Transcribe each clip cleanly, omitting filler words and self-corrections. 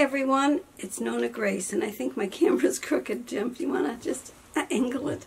Hi everyone, it's NonnaGrace, and I think my camera's crooked, Jim. You want to just angle it?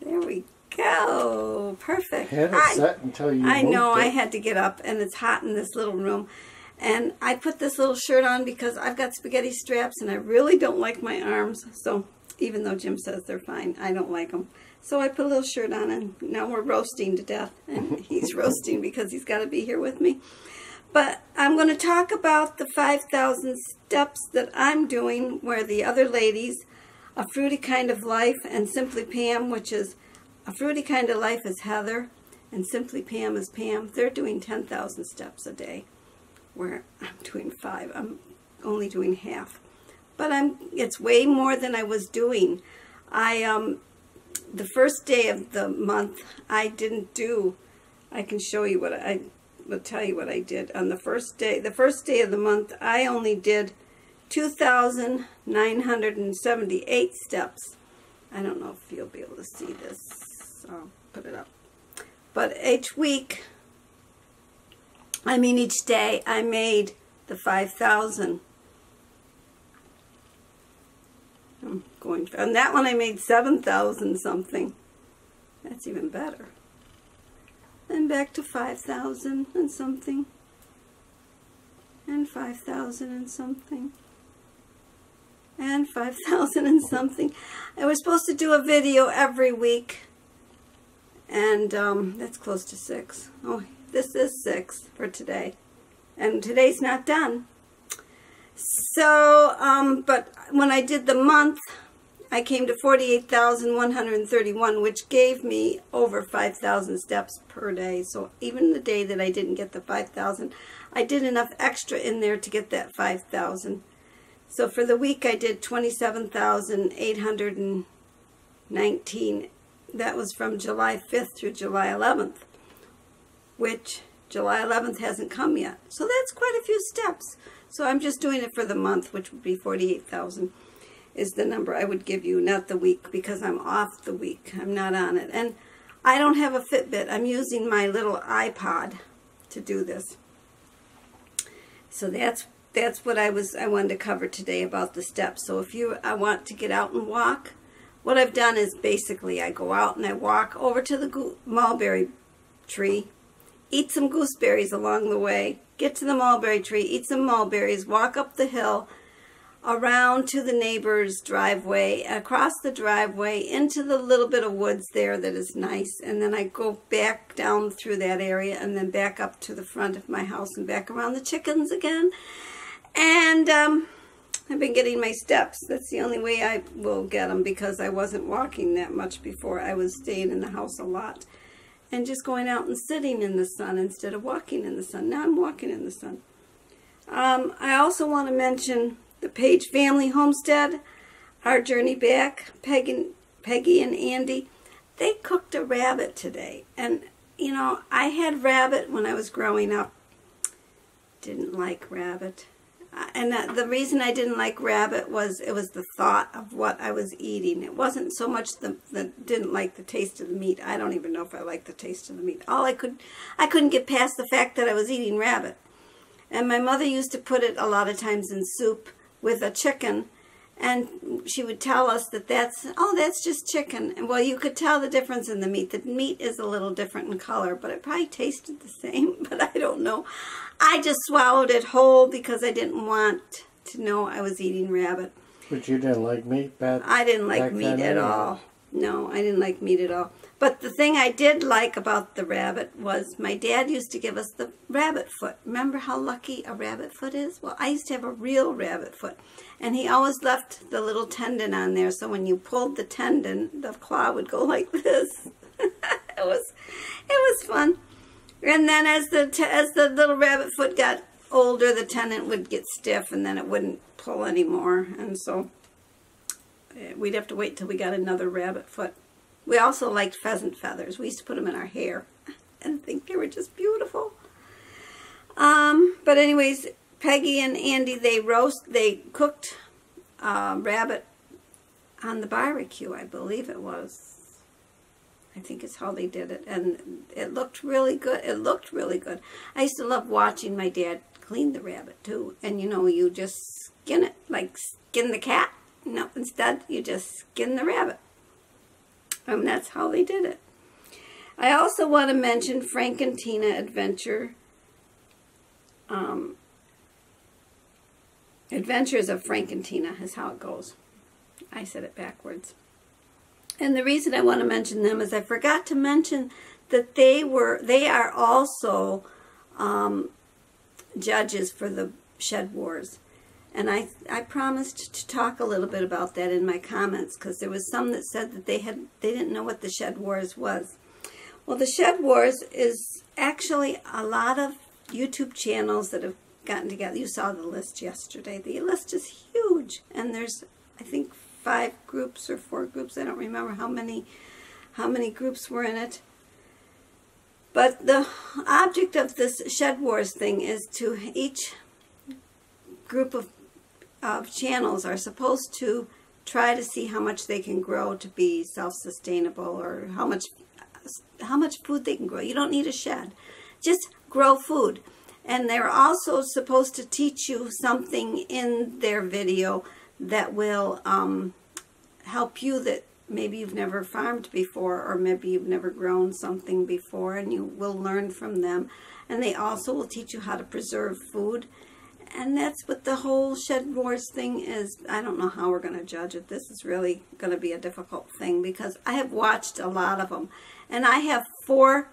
There we go. Perfect. I had it set until you moved it. I know, I had to get up, and it's hot in this little room. And I put this little shirt on because I've got spaghetti straps, and I really don't like my arms. So even though Jim says they're fine, I don't like them. So I put a little shirt on, and now we're roasting to death. And he's roasting because he's got to be here with me. But I'm going to talk about the 5,000 steps that I'm doing, where the other ladies, A Fruity Kind of Life and Simply Pam, which is A Fruity Kind of Life is Heather and Simply Pam is Pam. They're doing 10,000 steps a day, where I'm doing 5. I'm only doing half. But it's way more than I was doing. The first day of the month, I didn't do, I can show you what I will tell you what I did on the first day of the month. I only did 2,978 steps. I don't know if you'll be able to see this, so I'll put it up. But each day I made the 5,000. I'm going, and that one I made 7,000 something. That's even better. And back to 5,000 and something. And 5,000 and something. And 5,000 and something. I was supposed to do a video every week. And that's close to 6. Oh, this is 6 for today. And today's not done. So, but when I did the month, I came to 48,131, which gave me over 5,000 steps per day. So even the day that I didn't get the 5,000, I did enough extra in there to get that 5,000. So for the week, I did 27,819. That was from July 5th through July 11th, which July 11th hasn't come yet. So that's quite a few steps. So I'm just doing it for the month, which would be 48,000. Is the number I would give you, not the week, because I'm off the week. I'm not on it. And I don't have a Fitbit. I'm using my little iPod to do this. So that's what I wanted to cover today about the steps. So if I want to get out and walk, what I've done is basically I go out and I walk over to the mulberry tree, eat some gooseberries along the way, get to the mulberry tree, eat some mulberries, walk up the hill, around to the neighbor's driveway, across the driveway, into the little bit of woods there that is nice, and then I go back down through that area and then back up to the front of my house and back around the chickens again. And I've been getting my steps. That's the only way I will get them, because I wasn't walking that much before. I was staying in the house a lot and just going out and sitting in the sun instead of walking in the sun. Now I'm walking in the sun. I also want to mention The Paige Family Homestead, our journey back, Peggy and Andy. They cooked a rabbit today. And, you know, I had rabbit when I was growing up. Didn't like rabbit. And the reason I didn't like rabbit was it was the thought of what I was eating. It wasn't so much that didn't like the taste of the meat. I don't even know if I liked the taste of the meat. I couldn't get past the fact that I was eating rabbit. And my mother used to put it a lot of times in soup with a chicken, and she would tell us that that's just chicken. And well, you could tell the difference in the meat. The meat is a little different in color, but it probably tasted the same, but I don't know. I just swallowed it whole because I didn't want to know I was eating rabbit. But you didn't like meat back then? I didn't like meat at all. No, I didn't like meat at all. But the thing I did like about the rabbit was my dad used to give us the rabbit foot. Remember how lucky a rabbit foot is? Well, I used to have a real rabbit foot. And he always left the little tendon on there. So when you pulled the tendon, the claw would go like this. It was fun. And then as the little rabbit foot got older, the tendon would get stiff and then it wouldn't pull anymore. And so we'd have to wait till we got another rabbit foot. We also liked pheasant feathers. We used to put them in our hair and think they were just beautiful. But anyways, Peggy and Andy, they cooked rabbit on the barbecue, I believe it was. I think is how they did it. And it looked really good. It looked really good. I used to love watching my dad clean the rabbit too. And you know, you just skin it, like skin the cat. No, instead you just skin the rabbit. And that's how they did it. I also want to mention Frank and Tina Adventure. Adventures of Frank and Tina is how it goes. I said it backwards. And the reason I want to mention them is I forgot to mention that they are also judges for the Shed Wars. And I promised to talk a little bit about that in my comments, because there was some that said that they didn't know what the Shed Wars was. Well, the Shed Wars is actually a lot of YouTube channels that have gotten together. You saw the list yesterday. The list is huge, and there's, I think, 5 groups or 4 groups. I don't remember how many groups were in it. But the object of this Shed Wars thing is to each group of channels are supposed to try to see how much they can grow to be self-sustainable, or how much food they can grow. You don't need a shed. Just grow food. And they're also supposed to teach you something in their video that will help you, that maybe you've never farmed before, or maybe you've never grown something before, and you will learn from them. And they also will teach you how to preserve food. And that's what the whole Shed Wars thing is. I don't know how we're going to judge it. This is really going to be a difficult thing, because I have watched a lot of them. And I have 4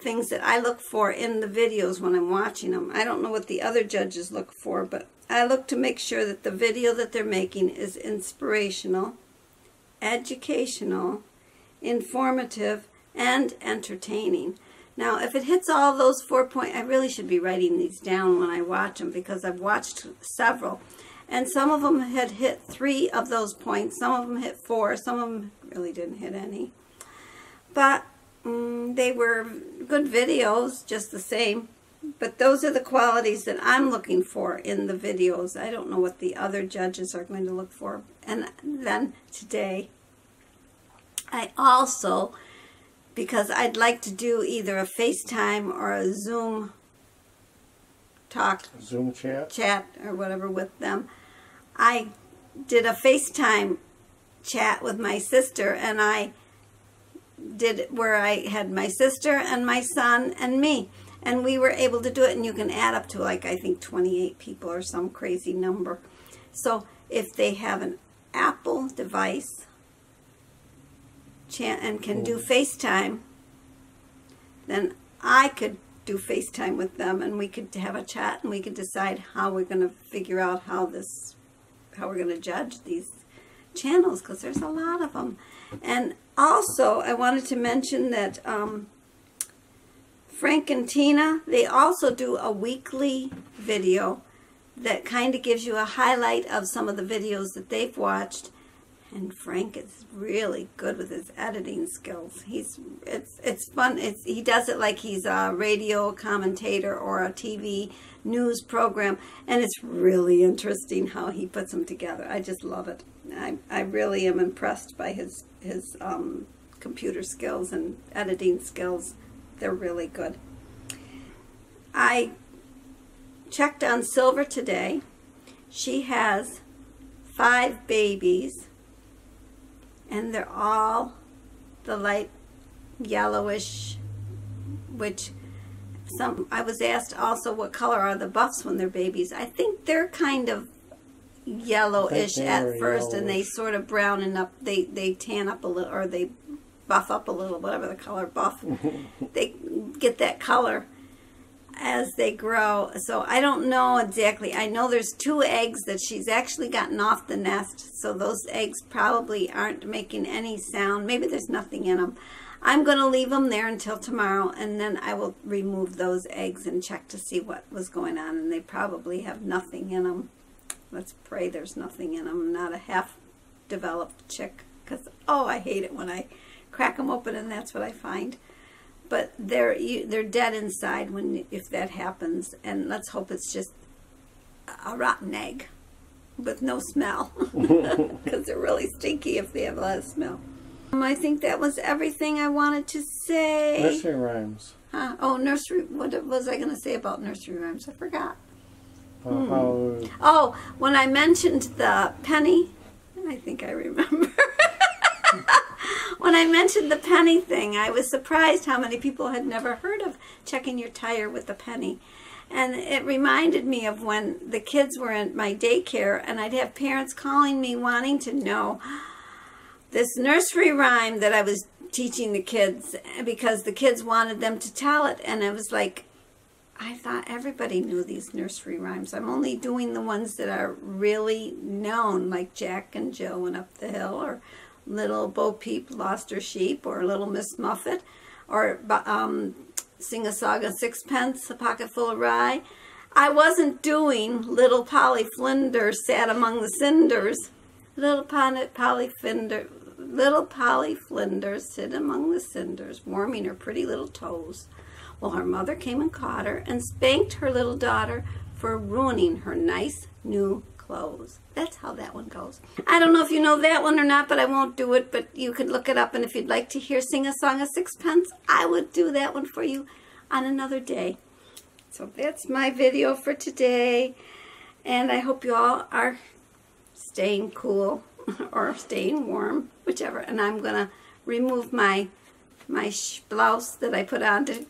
things that I look for in the videos when I'm watching them. I don't know what the other judges look for, but I look to make sure that the video that they're making is inspirational, educational, informative, and entertaining. Now, if it hits all those 4 points, I really should be writing these down when I watch them, because I've watched several. And some of them had hit 3 of those points. Some of them hit 4. Some of them really didn't hit any. But they were good videos, just the same. But those are the qualities that I'm looking for in the videos. I don't know what the other judges are going to look for. And then today, I also, because I'd like to do either a FaceTime or a Zoom talk, Zoom chat or whatever with them, I did a FaceTime chat with my sister, and I did where I had my sister and my son and me. And we were able to do it, and you can add up to, like, I think 28 people or some crazy number. So if they have an Apple device and can do FaceTime, then I could do FaceTime with them, and we could have a chat, and we could decide how we're going to figure out how we're going to judge these channels, because there's a lot of them. And also, I wanted to mention that Frank and Tina, they also do a weekly video that kind of gives you a highlight of some of the videos that they've watched. And Frank is really good with his editing skills. It's fun. He does it like he's a radio commentator or a TV news program, and it's really interesting how he puts them together. I just love it. I really am impressed by his computer skills and editing skills. They're really good. I checked on Silver today. She has 5 babies, and they're all the light yellowish, which I was asked also what color are the buffs when they're babies. I think they're kind of yellowish at first, and they sort of brownen up. They tan up a little, or they buff up a little, whatever the color buff. They get that color as they grow. So I don't know exactly. I know there's 2 eggs that she's actually gotten off the nest, so those eggs probably aren't making any sound. Maybe there's nothing in them. I'm going to leave them there until tomorrow, and then I will remove those eggs and check to see what was going on, and they probably have nothing in them. Let's pray there's nothing in them, not a half-developed chick, because, oh, I hate it when I crack them open and that's what I find. But they're dead inside if that happens, and let's hope it's just a rotten egg with no smell, because they're really stinky if they have a lot of smell. I think that was everything I wanted to say. Nursery rhymes. Huh? Oh, nursery. What was I going to say about nursery rhymes? I forgot. Oh, when I mentioned the penny, I think I remember. When I mentioned the penny thing, I was surprised how many people had never heard of checking your tire with a penny. And it reminded me of when the kids were in my daycare, and I'd have parents calling me wanting to know this nursery rhyme that I was teaching the kids because the kids wanted them to tell it. And I was like, I thought everybody knew these nursery rhymes. I'm only doing the ones that are really known, like Jack and Jill went up the hill, or Little Bo Peep lost her sheep, or Little Miss Muffet, or Sing a Song of Sixpence, A Pocket Full of Rye. I wasn't doing Little Polly Flinders Sat Among the Cinders. Little Polly Flinders sit among the cinders, warming her pretty little toes. Well, her mother came and caught her and spanked her little daughter for ruining her nice new clothes. That's how that one goes. I don't know if you know that one or not, but I won't do it, but you can look it up, and if you'd like to hear Sing a Song of Sixpence, I would do that one for you on another day. So that's my video for today, and I hope you all are staying cool or staying warm, whichever, and I'm gonna remove my blouse that I put on to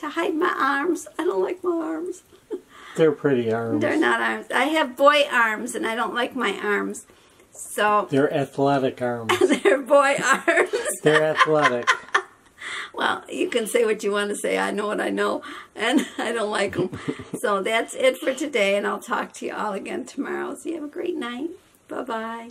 hide my arms. I don't like my arms. They're pretty arms. They're not arms. I have boy arms, and I don't like my arms. So they're athletic arms. They're boy arms. They're athletic. Well, you can say what you want to say. I know what I know, and I don't like them. So that's it for today, and I'll talk to you all again tomorrow. So you have a great night. Bye-bye.